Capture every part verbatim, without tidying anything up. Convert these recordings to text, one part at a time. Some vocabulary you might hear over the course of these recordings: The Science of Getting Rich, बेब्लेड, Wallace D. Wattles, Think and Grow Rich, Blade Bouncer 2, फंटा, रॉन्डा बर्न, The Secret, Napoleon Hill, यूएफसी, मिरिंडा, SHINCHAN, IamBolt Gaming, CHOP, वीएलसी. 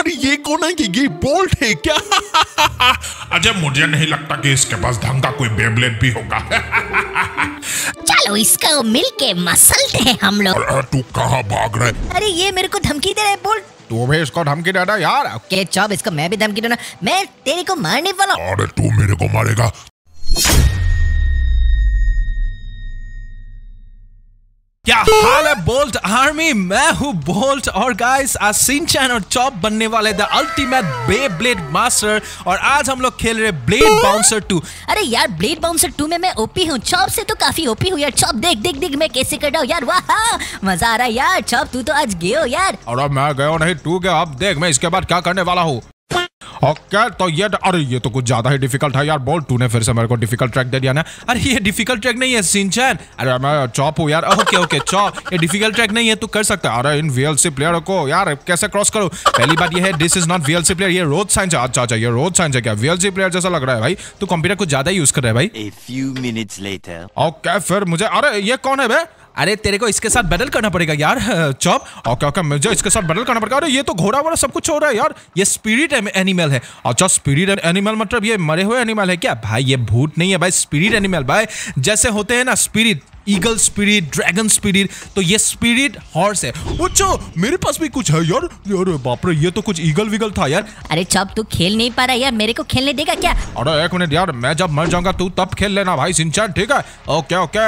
यार ये कौन है कि ये बोल्ट है क्या? अजय मुझे नहीं लगता कि इसके पास ढंग का कोई बेब्लेड भी होगा। चलो इसको मिलके मसलते हैं हम लोग। तू कहाँ भाग रहा है? अरे ये मेरे को धमकी दे रहा है बोल्ट। तू भी इसको धमकी देना यार। ओके चॉप इसको मैं भी धमकी देना, मैं तेरे को मारने वाला। अरे तू मेरे को मारेगा। क्या हाल है बोल्ट आर्मी, मैं हूँ बोल्ट और गाइस आज शिनचैन और चॉप बनने वाले द अल्टीमेट बेब्लेड मास्टर और आज हम लोग खेल रहे ब्लेड बाउंसर टू। अरे यार ब्लेड बाउंसर टू में मैं ओपी हूँ, चॉप से तो काफी ओपी हूँ यार। चॉप देख देख देख मैं कैसे कर रहा हूँ यार, वाह मजा आ रहा है यार। चॉप तू तो आज गयो यार। और अब मैं गयो नहीं, तू गया। अब देख मैं इसके बाद क्या करने वाला हूँ। ओके तो ये अरे ये तो कुछ ज्यादा ही डिफिकल्ट है यार बोल्ट, तूने फिर से मेरे को डिफिकल्ट ट्रैक दे दिया ना। अरे ये डिफिकल्ट ट्रैक नहीं है शिनचैन, अरे मैं चॉप हूँ यार। ओके ओके चॉप ये डिफिकल्ट ट्रैक नहीं है, तू कर सकता है। अरे इन वीएलसी प्लेयर को यार कैसे क्रॉस करो? पहली बात ये है this is not वीएलसी player, ये रोड साइंस है। अच्छा अच्छा ये रोड साइंस है क्या? वीएलसी प्लेयर जैसा लग रहा है भाई, तू कंप्यूटर को ज्यादा यूज कर रहा है भाई। A few minutes later. Okay फिर मुझे अरे ये कौन है भाई? अरे तेरे को इसके साथ बैटल करना पड़ेगा यार चॉप। ओके ओके मुझे इसके साथ बैटल करना पड़ेगा। अरे ये तो घोड़ा वोड़ा सब कुछ हो रहा है यार, ये स्पिरिट एनिमल है। अच्छा स्पिरिट एनिमल मतलब ये मरे हुए एनिमल है क्या भाई? ये भूत नहीं है भाई, स्पिरिट एनिमल भाई जैसे होते हैं ना spirit, eagle spirit, dragon spirit, तो ये स्पिरिट हॉर्स है। अच्छा मेरे पास भी कुछ है यार। यार बाप रे ये तो कुछ ईगल विगल था यार। अरे चॉप तू खेल नहीं पा रहा यार, मेरे को खेलने देगा क्या? अरे एक मिनट यार, मैं जब मर जाऊंगा तू तब खेल लेना भाई शिनचैन, ठीक है? ओके ओके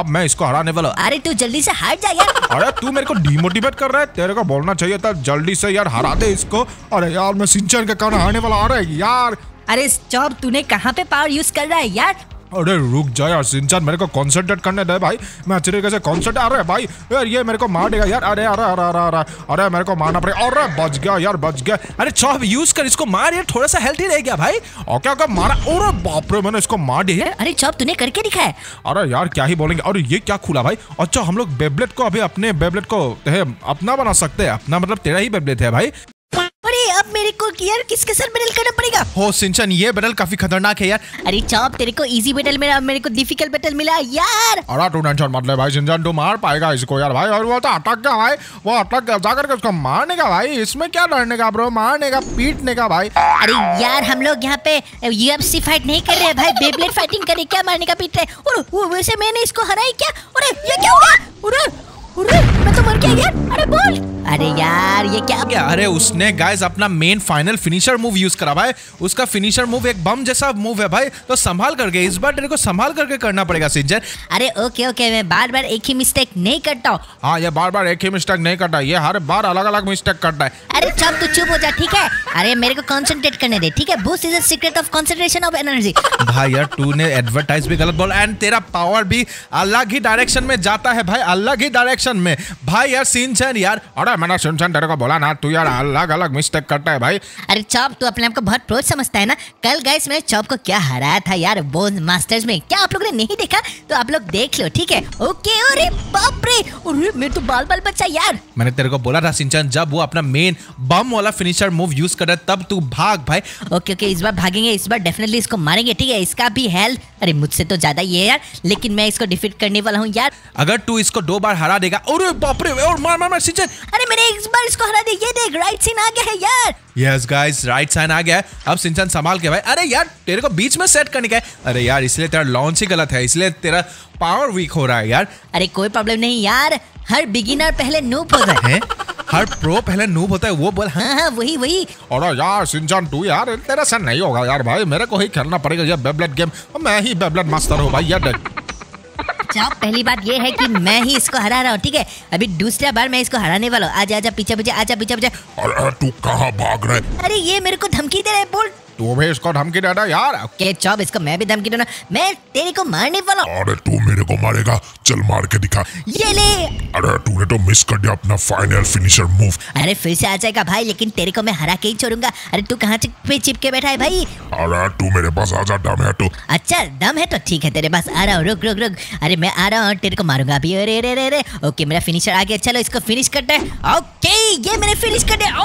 अब मैं इसको हराने वाला। अरे तू जल्दी से हट जा यार। अरे तू मेरे को डिमोटिवेट कर रहा है, तेरे को बोलना चाहिए था जल्दी से यार हरा दे इसको। अरे यार मैं शिनचैन के कारण हराने वाला। अरे यार अरे चॉप तूने कहाँ पे पावर यूज कर रहा है यार? अरे रुक जा यार शिनचैन, मेरे को कॉन्सेंट्रेट करने दे भाई, मैं अच्छे तरीके से कॉन्सेंट्रेट। अरे भाई यार ये मेरे को मार देगा यार। अरे अरे अरे अरे अरे मेरे को मारना पड़ेगा। अरे बच गया यार बच गया। अरे चॉप यूज कर इसको मार यार, थोड़ा सा हेल्थ ही रह गया भाई। ओके ओके मारा। अरे बाप रे मैंने इसको मार दिया। अरे चॉप तूने करके दिखाया। अरे यार क्या ही बोलेंगे। अरे ये क्या खुला भाई। अच्छा हम लोग बेब्लेड को अभी अपने बेब्लेड को अपना बना सकते है। अपना मतलब तेरा ही बेब्लेड है भाई। अरे अब मेरे को यार किसके साथ बैटल करना पड़ेगा? हो शिनचैन ये बैटल काफी खतरनाक है यार। अरे चॉप तेरे को इजी बैटल मिला, मेरे को डिफिकल्ट बैटल मिला यार। अरे तू टेंशन मत ले भाई शिनचैन, तू मार पाएगा इसको यार भाई। और वो तो अटक गया भाई, वो अटक गया, जाकर के उसको मारने का भाई। इसमें क्या लड़ने का ब्रो, मारने का पीटने का भाई। अरे यार हम लोग यहाँ पे यूएफसी फाइट नहीं कर रहे भाई, बेब्लेड फाइटिंग कर रहे। क्या मारने का पीट रहे? और वैसे मैंने इसको हराया क्या? अरे ये क्या हो गया? अरे मैं तो मर गया यार। अरे बोल अरे यार ये क्या गया? अरे उसने गाइस अपना main final finisher move use करा भाई। उसका फिनिशर मूव एक बम जैसा मूव है भाई, तो संभाल करके इस बार तेरे को संभाल करके करना पड़ेगा शिनचैन। अरे ओके ओके मैं बार बार एक ही मिस्टेक नहीं करता हूँ। हाँ ये बार बार एक ही मिस्टेक नहीं करता, ये हर बार अलग अलग मिस्टेक करता है। अरे चुप तू चुप हो जा ठीक है। अरे मेरे को कॉन्सेंट्रेट करने दे ठीक है। Boost is the secret of concentration of energy. भाई यार तूने एडवर्टाइज भी गलत बोला एंड तेरा पावर भी अलग ही डायरेक्शन में जाता है भाई, अलग ही डायरेक्शन में भाई यार शिनचैन यार। अरे मैंने शिनचैन तेरे को बोला ना तू यार अलग अलग मिस्टेक करता है भाई। अरे चॉप तू अपने आप को बहुत प्रो समझता है ना। कल गाइस मैंने चॉप को क्या हराया था यार बोन मास्टर्स में, क्या आप लोगों ने नहीं देखा तो आप लोग देख लो ठीक है। ओके अरे बाप रे अरे मेरे तो बाल बाल बचा यार। मैंने तेरे को बोला था शिनचैन, जब वो अपना मेन बम वाला फिनिशर मूव यूज कर रहा तब तू भाग भाई। ओके ओके इस बार भागेंगे, इस बार डेफिनेटली इसको मारेंगे ठीक है। इसका भी हेल्थ अरे मुझसे तो ज्यादा ये यार, लेकिन मैं इसको डिफीट करने वाला हूँ यार। अगर तू इसको दो बार हरा देगा। अरे बाप रे और मार मार मार शिनचैन। अरे मैंने एक बार इसको हरा दिया। ये देख राइट साइन आ गया है यार। यस गाइस राइट साइन आ गया है। अब शिनचैन संभाल के भाई। अरे यार तेरे को बीच में सेट करने का है। अरे यार इसलिए तेरा लॉन्च ही गलत है, इसलिए तेरा पावर वीक हो रहा है यार। अरे कोई प्रॉब्लम नहीं यार, हर बिगिनर पहले नूब होता है, हर प्रो पहले नूब होता है। वो बोल हाँ हाँ वही वही। और यार शिनचैन तू यार तेरा सन नहीं होगा यार भाई, मेरे को ही खेलना पड़ेगा यार बेब्लेड गेम। मैं ही बेब्लेड मास्टर हूँ भाई यार। चॉप पहली बात ये है कि मैं ही इसको हरा रहा हूँ ठीक है। अभी दूसरा बार मैं इसको हराने वाला हूँ। आजा आजा पीछे पीछे, आजा पीछे पीछे। अरे तू कहाँ भाग रहा है? अरे ये मेरे को धमकी दे रहा है बोल्ट। तू भी इसको धमकी देना यार। ओके चॉप इसको मैं भी धमकी देना, मैं तेरे को मारने वाला। अरे तू मेरे को मारेगा, चल मार के दिखा। ये ले। अरे तूने तो मिस कर दिया अपना फाइनल फिनिशर मूव। अरे फिर से आ जाएगा भाई, लेकिन तेरे को मैं हरा के ही छोड़ूंगा। अरे तू कहाँ चिपके बैठा है भाई? अरे तू मेरे पास आजा, दम है तो। अच्छा दम है तो ठीक है तेरे पास आ रहा हूँ, रुक रुक रुक। अरे मैं आ रहा हूँ तेरे को मारूंगा अभी। अरे अरे अरे ओके मेरा फिनिशर आ गया, चलो इसको फिनिश करते हैं। ओके ये मैंने फिनिश कर दिया,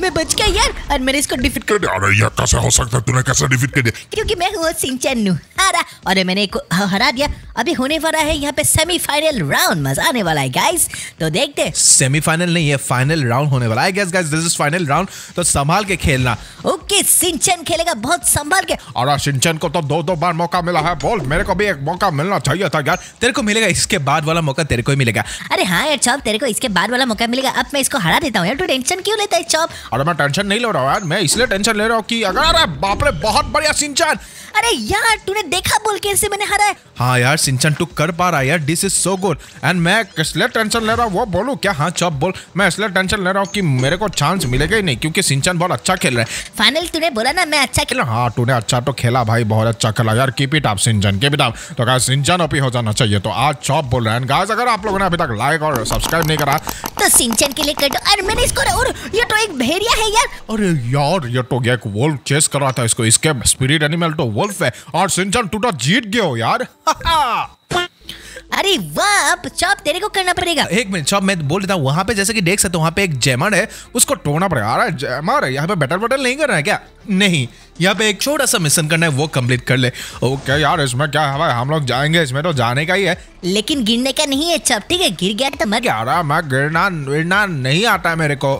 मैं बच गया यार। अरे मैंने इसको डिफीट कर दिया। ऐसा हो सकता है? तूने कैसे डिफीट कर दिया? क्योंकि मैं हूँ शिनचैन नू हरा, और मैंने एक हरा दिया। अभी होने वाला है यहाँ पे सेमीफाइनल राउंड, मजा आने वाला है गाइस। तो देखते हैं, सेमीफाइनल नहीं है, फाइनल राउंड होने वाला है guys. Guys this is final round, तो संभाल के खेलना। ओके, शिनचैन खेलेगा बहुत संभाल के। और शिनचैन को तो दो दो बार मौका मिला है, बोल मेरे को भी एक मौका मिलना चाहिए था यार। तेरे को मिलेगा, इसके बाद वाला मौका तेरे को ही मिलेगा। अरे हाँ यार चॉप, तेरे को इसके बाद वाला मौका मिलेगा। अब मैं इसको हरा देता हूँ यार, तू टेंशन क्यों लेता है चॉप? अरे मैं टेंशन नहीं ले रहा हूँ यार, मैं इसलिए टेंशन ले रहा हूँ कि अगर बाप रे बहुत बढ़िया शिनचैन। अरे यार तूने देखा बोल के इसे मैंने हराया। हाँ यार शिनचैन तू कर पा रहा है यार, this is so good. And मैं इसलिए टेंशन ले रहा हूँ, वो बोलूँ क्या? हाँ चॉप बोल। मैं इसलिए टेंशन ले रहा हूँ कि मेरे को चांस मिलेगा ही नहीं, क्योंकि शिनचैन बहुत अच्छा खेल रहा है। फाइनल तूने बोला ना मैं अच्छा खेला। हाँ तूने अच्छा तो खेला भाई, बहुत अच्छा खेला यार, keep it up Shinchan, keep it up. तो गाइस शिनचैन ओपी हो जाना चाहिए, तो आज चॉप बोल रहा है। एंड गाइस अगर आप लोगों ने अभी तक लाइक और सब्सक्राइब नहीं करा तो शिनचैन के लिए कर दो। अरे मैंने इसको, और ये तो एक भेड़िया है यार। अरे यार ये तो एक वोल्फ चेस कर रहा था इसको, इसके स्पिरिट एनिमल तो वोल्फ है। और शिनचैन तू तो जीत गए हो यार। अरे वाह, अब चॉप तेरे को करना पड़ेगा। एक मिनट चॉप, मैं बोल देता हूँ, वहाँ पे जैसे कि देख सकते हो वहाँ पे एक जैमर है, उसको तोड़ना पड़ेगा। अरे जैमर यहाँ पे बैटल बैटल नहीं करना है क्या? नहीं, यहाँ पे एक छोटा सा मिशन करना है, वो कंप्लीट कर ले। ओके यार, इसमें क्या है, हम लोग जाएंगे, इसमें तो जाने का ही है, लेकिन गिरने का नहीं है चॉप, ठीक है? गिर गया तो मत। यार मैं गिरना गिरना नहीं आता है मेरे को,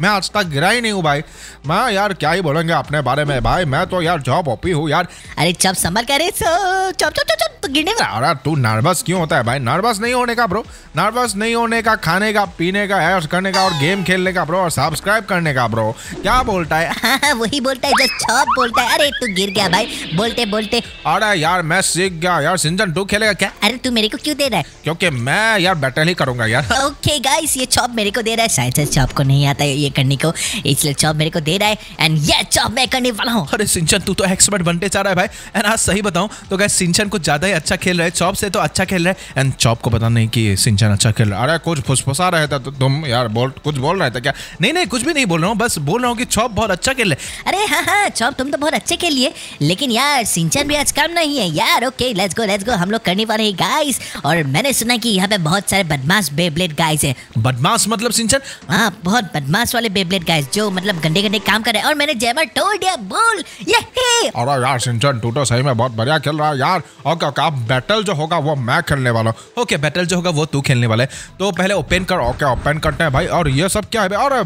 मैं आज तक गिरा ही नहीं हूँ भाई। मैं यार क्या ही बोलेंगे अपने बारे में भाई, मैं तो यार चॉप ओपी हूँ यार। अरे चॉप संभल कर, चॉप चॉप चॉप तो गिरने में। अरे तू नर्वस क्यों होता है भाई? नर्वस नहीं होने का ब्रो, नर्वस नहीं होने का, खाने का, पीने का, ऐश करने का, और गेम खेलने का ब्रो, और सब्सक्राइब करने का ब्रो। क्या बोलता है? हाँ, वही बोलता है जो चॉप बोलता है। अरे तू गिर गया भाई बोलते बोलते। अरे यार मैं सीख गया यार, शिनचैन तू खेलेगा क्या? अरे तू मेरे को क्यों दे रहा है? क्योंकि मैं यार बैटल ही करूंगा यार। ओके गाइस, ये चॉप मेरे को दे रहा है, शायद चॉप को नहीं आता है ये करने को, इसलिए चॉप मेरे को दे रहा है। एंड ये चॉप मैं करने वाला हूँ। अरे शिनचैन तू तो एक्सपर्ट बनते जा रहा है भाई। एंड आज सही बताऊं तो गाइस शिनचैन कुछ ज्यादा ही अच्छा खेल रहा है, चॉप से तो अच्छा खेल रहा है। एंड चॉप को पता नहीं कि शिनचैन अच्छा खेल रहा है। अरे कुछ फुसफुसा रहा था तो तुम यार, बोल कुछ बोल रहा था क्या? नहीं नहीं कुछ भी नहीं बोल रहा हूँ, बस बोल रहा हूँ कि चॉप बहुत अच्छा खेल रहा है। अरे हाँ हाँ चॉप तुम तो बहुत अच्छे खेलिए, लेकिन यार शिनचैन भी आज कम नहीं है यार। Okay let's go let's go, हम लोग करने वाले हैं गाइस। और मैंने सुना कि यहाँ पे बहुत सारे बदमाश बेब्लेड गाइस है। बदमाश मतलब शिनचैन? हाँ, बहुत बदमाश वाले बेब्लेड गाइस जो मतलब गंदे गंदे काम कर रहे हैं। और मैंने जैमर तोड़ दिया बोल, ये है। अरे यार शिनचैन तू तो सही में बहुत बढ़िया खेल रहा है यार। और क्या बैटल जो होगा वो मैं खेलने वाला हूं। ओके बैटल जो होगा वो तू खेलने वाला है, तो पहले ओपन कर। ओके ओपन करते हैं भाई। और ये सब क्या है? अरे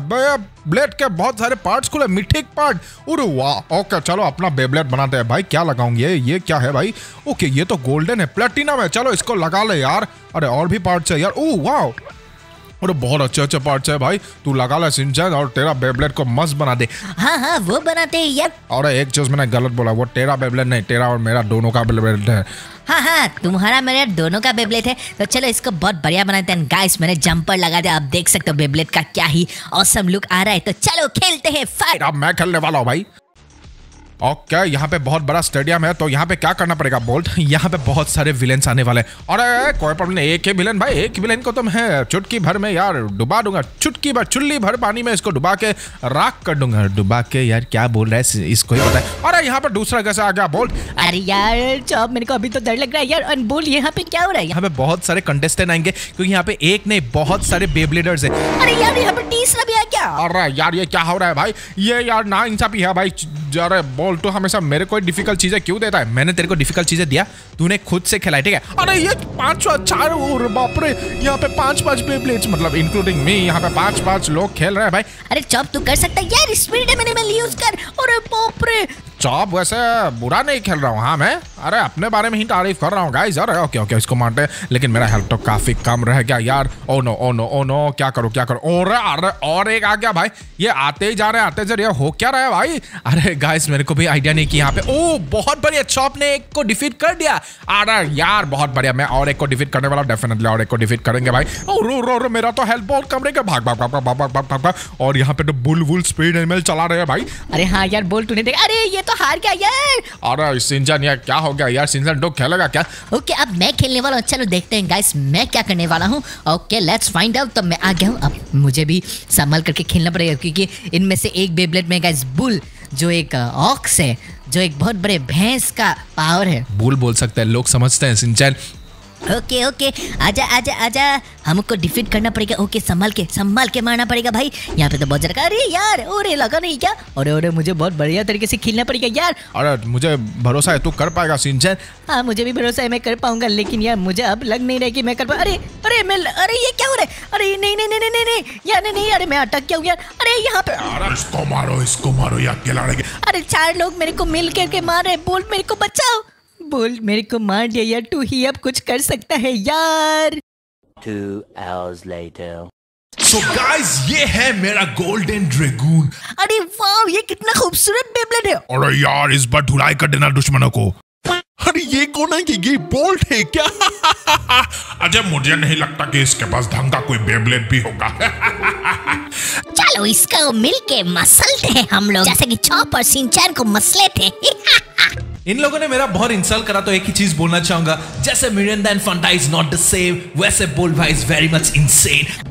ब्लेड के बहुत सारे पार्ट्स खुले, मिथिक पार्ट। अरे वाह, ओके चलो अपना बेब्लेड बनाते हैं भाई। क्या लगाऊंगे? ये क्या है भाई? ओके ये तो गोल्डन है, प्लैटिनम है, चलो इसको लगा ले यार। अरे और भी पार्ट्स है यार। ओ वाओ, और बहुत अच्छे अच्छे पार्ट्स है भाई, तू लगा ले शिनचैन, और तेरा बेब्लेड को मस्त बना दे। हाँ हाँ वो बनाते हैं यार। और एक चीज मैंने गलत बोला, वो तेरा बेब्लेड नहीं, तेरा और मेरा दोनों का बेब्लेड है। हाँ हाँ तुम्हारा मेरा दोनों का बेब्लेड है, तो चलो इसको बहुत बढ़िया बनाते हैं। गाइस मैंने जंपर लगा दिया, आप देख सकते हो बेब्लेड का क्या ही ऑसम लुक आ रहा है। तो चलो खेलते हैं फाइट। अब मैं खेलने वाला हूँ भाई। ओके okay, यहाँ पे बहुत बड़ा स्टेडियम है, तो यहाँ पे क्या करना पड़ेगा बोल्ट? यहाँ पे बहुत सारे विलेंस आने वाले हैं। अरे कोई प्रॉब्लम नहीं, एक ही विलेन भाई, एक विलेन को तो मैं चुटकी भर में यार डुबा दूंगा। चुटकी भर, चुल्ली भर पानी में इसको डुबा के राख कर दूंगा। डुबा के यार क्या बोल रहा है इसको ही पता है। अरे यहाँ पर दूसरा कैसे आ गया बोल्ट? अरे यार चॉप मेरे को अभी तो डर लग रहा है यार। और बोल यहाँ पे क्या हो रहा है? यहाँ पे बहुत सारे कंटेस्टेंट आएंगे, क्योंकि यहाँ पे एक नहीं बहुत सारे बेब्लेडर्स है। अरे यार यहाँ पे तीसरा भी आ गया। अरे यार ये क्या हो रहा है भाई? ये यार ना इंसाफी है भाई। अरे बोल तो हमेशा मेरे को डिफिकल्ट चीजें क्यों देता है? मैंने तेरे को डिफिकल्ट चीजें दिया, तूने खुद से खिलाई, ठीक है? अरे ये पांच चार, और बाप रे यहाँ पे पांच पांच बेब्लेड्स, मतलब इंक्लूडिंग मी, यहाँ पे पांच पांच लोग खेल रहे हैं भाई। अरे चॉप तू कर सकता है यार, स्पिरिट एनिमल यूज कर। अरे बाप रे चॉप वैसे बुरा नहीं खेल रहा हूँ हाँ मैं, अरे अपने बारे में ही तारीफ कर रहा हूँ गाइस। अरे ओके ओके इसको मारते हैं, लेकिन मेरा हेल्थ तो काफी कम रह गया यार। Oh no oh no oh no, क्या करो क्या करो? अरे अरे और एक आ गया भाई, ये आते ही जा रहे आते जा रहे, हो क्या रहा है भाई? अरे गाइस मेरे को भी आइडिया नहीं कि यहाँ पे। ओ बहुत बढ़िया, चॉप ने एक को डिफीट कर दिया। अरे यार बहुत बढ़िया, मैं और एक को डिफीट करने वाला, डेफिनेटली और एक को डिफीट करेंगे भाई। ओ रो रो रो, मेरा तो हेल्थ बहुत कम रह गया। भाग भाग भाग भाग भाग भाग। और यहाँ पे तो बुल बुल स्पीड एनिमल चला रहे हैं भाई। अरे हाँ यार बोल तूने देखा? अरे ये तो हार गया यार। अरे शिनचैन यार क्या हो गया यार? शिनचैन दो खेलेगा क्या? ओके अब मैं खेलने वाला हूँ, चलो देखते हैं गाइस मैं क्या करने वाला हूँ। Okay let's find out. तो मैं आ गया हूँ, अब मुझे भी संभाल करके खेलना पड़ेगा, क्योंकि इनमें से एक बेब्लेड में गाइस बुल जो एक ऑक्स है, जो एक बहुत बड़े भैंस का पावर है, बुल बोल सकते हैं लोग, समझते हैं शिनचैन। ओके ओके आजा आजा आजा, हमको डिफीट करना पड़ेगा। ओके संभाल के संभाल के मारना पड़ेगा भाई। यहाँ पे तो बहुत जरा अरे यार अरे लगा नहीं क्या, अरे अरे मुझे बहुत बढ़िया तरीके से खेलना पड़ेगा यार। अरे मुझे भरोसा है तू कर पाएगा शिनचैन। हाँ मुझे भी भरोसा है मैं कर पाऊंगा, लेकिन यार मुझे अब लग नहीं रहा कि मैं कर पा। अरे अरे मैं अरे ये क्या हो रहा है, अरे नहीं नहीं नहीं नहीं यार नहीं, अरे मैं अटक गया हूँ यार। अरे यहाँ पे इसको मारो इसको मारो यार खिला रहे, अरे चार लोग मेरे को मिल करके मार रहे। बोल मेरे को बचाओ, बोल मेरे को मार दिया यार, तू ही अब कुछ कर सकता है यार। Two hours later. So guys, ये है मेरा गोल्डन ड्रैगून। अरे वाव ये कितना खूबसूरत बेब्लेड है। अरे यार इस बार धुलाई कर देना दुश्मनों को। अरे ये कौन है, ये बोल्ट है क्या? अजय मुझे नहीं लगता कि इसके पास ढंग का कोई बेब्लेड भी होगा। चलो इसको मिलके मसलते हैं हम लोग, जैसे कि चॉप और शिनचैन को मसले थे। इन लोगों ने मेरा बहुत इंसल्ट करा, तो एक ही चीज बोलना चाहूंगा, जैसे मिरिंडा and फंटा is not the same, वैसे बोल्ट भाई इज वेरी मच इनसेन।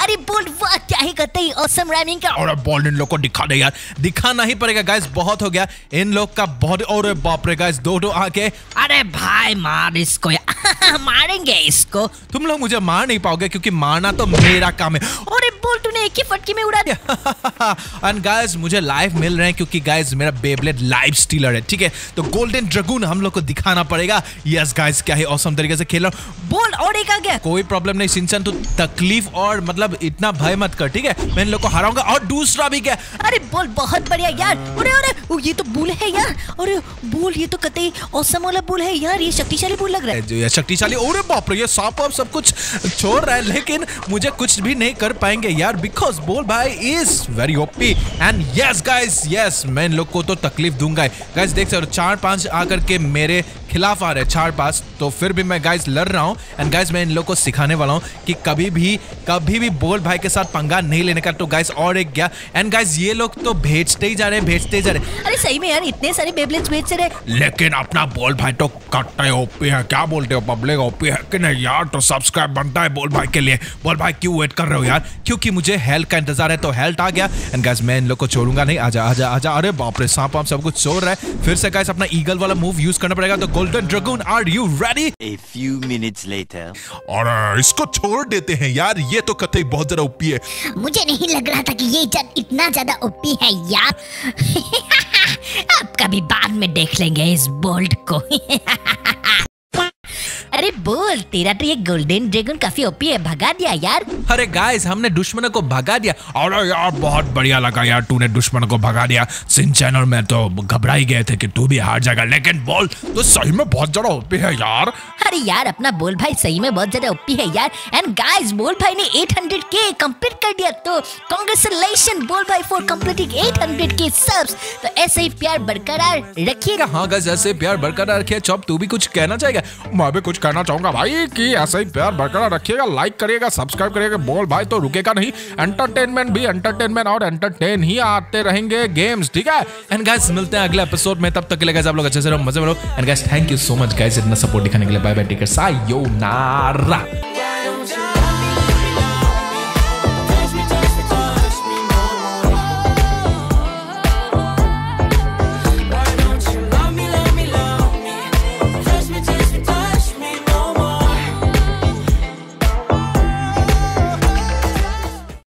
अरे बोल्ट वाह क्या ही करते ही ऑसम रैमिंग का। और बोल्ट इन लोग को दिखा दे यार, दिखाना ही पड़ेगा गाइस, बहुत हो गया इन लोग का बहुत। और बाप रे गाइस दो दो आके, अरे भाई मार इसको यार। मारेंगे इसको, तुम लोग मुझे मार नहीं पाओगे क्योंकि मारना तो मेरा काम है। अरे बोल्ट तूने एक ही फटके में उड़ा दिया। एंड गाइस मुझे लाइफ मिल रहे हैं क्योंकि गाइस मेरा बेब्लेड लाइफ स्टीलर है, ठीक है। तो गोल्डन ड्रैगून हम लोग को दिखाना पड़ेगा। यस गाइस क्या ही ऑसम तरीके से खेल रहा हूं। बोल्ट और एक आ गया, कोई प्रॉब्लम नहीं शिनचैन, तो तकलीफ और मतलब इतना भय मत कर, ठीक है। मैं इन लोग को हराऊंगा। और दूसरा भी क्या, अरे बोल बहुत बढ़िया यार। अरे अरे ये तो बुल है यार, अरे बोल ये तो कतई औसम वाला बुल है यार, ये शक्तिशाली बुल लग रहा है। ये शक्तिशाली, अरे बाप रे ये सांप और सब कुछ छोड़ रहा है, लेकिन मुझे कुछ भी नहीं कर पाएंगे यार, बिकॉज बोल भाई is very OP. And yes guys yes मैं इन लोग को तो तकलीफ दूंगा गाइस, देख सकते हो चार पांच आकर के मेरे खिलाफ आ रहे चार पांच, तो फिर भी मैं गाइस लड़ रहा हूँ। एंड गाइस मैं इन लोग को सिखाने वाला हूँ कि कभी भी कभी भी बोल भाई के साथ पंगा नहीं लेने का। तो गाइस और एक गया। एंड गाइस ये लोग तो भेजते ही जा रहे भेजते ही जा रहे। अरे सही में यार इतने सारे बेब्लेड्स भेज रहे, लेकिन अपना बोल भाई तो कट्टा है, ओपी है। क्या बोलते हो पब्लिक, ओपी है कि नहीं यार, तो सब्सक्राइब बनता है बोल भाई के लिए। बोल भाई क्यों वेट कर रहे हो यार, क्योंकि मुझे हेल्थ का इंतजार है। तो हेल्थ आ गया। एंड गाइस मैं इन लोग को छोड़ूंगा नहीं, आजा आजा आजा। अरे बाप रे सांप वाम सब कुछ छोड़ रहा है। फिर से गाइस अपना ईगल वाला मूव यूज करना पड़ेगा। तो golden dragoon are you ready? A few minutes later. और इसको छोड़ देते हैं यार, ये तो कतई बहुत ज़्यादा ओपी है। मुझे नहीं लग रहा था कि ये जन इतना ज़्यादा ओपी है यार। अब कभी बाद में देख लेंगे इस बोल्ट को। अरे बोल तेरा तो ये गोल्डन ड्रैगन काफी ओपी है, भगा दिया यार। अरे गाइस हमने दुश्मनों को भगा दिया। और यार बहुत बढ़िया लगा यार, तूने दुश्मन को भगा दिया। शिनचैन और मैं तो घबरा ही गए थे कि तू भी हार जाएगा, लेकिन बोल तो सही में बहुत ज्यादा ओपी है यार। अरे यार अपना बोल भाई सही में बहुत ज्यादा ओपी है यार। एंड गाइस बोल भाई ने एट हंड्रेड के कंप्लीट कर दिया, तो कांग्रेचुलेशन बोल भाई for completing eight hundred K subs. तो ऐसे ही प्यार बरकरार रखिएगा। हां गाइस ऐसे प्यार बरकरार रखिए। चॉप तू भी कुछ कहना चाहेगा? मैं भी कुछ कहना चाहूंगा भाई कि ऐसे ही प्यार बरकरार रखिएगा, लाइक करिएगा, सब्सक्राइब करिएगा। बोल भाई तो रुकेगा नहीं, एंटरटेनमेंट भी एंटरटेनमेंट और एंटरटेन ही आते रहेंगे गेम्स, ठीक है। एंड गाइस मिलते हैं अगले एपिसोड में, तब तक के लिए गाइस आप लोग अच्छे से रहो, मजे में रहो। And guys thank you so much guys इतना सपोर्ट दिखाने के लिए। Bye bye, take care, sayonara.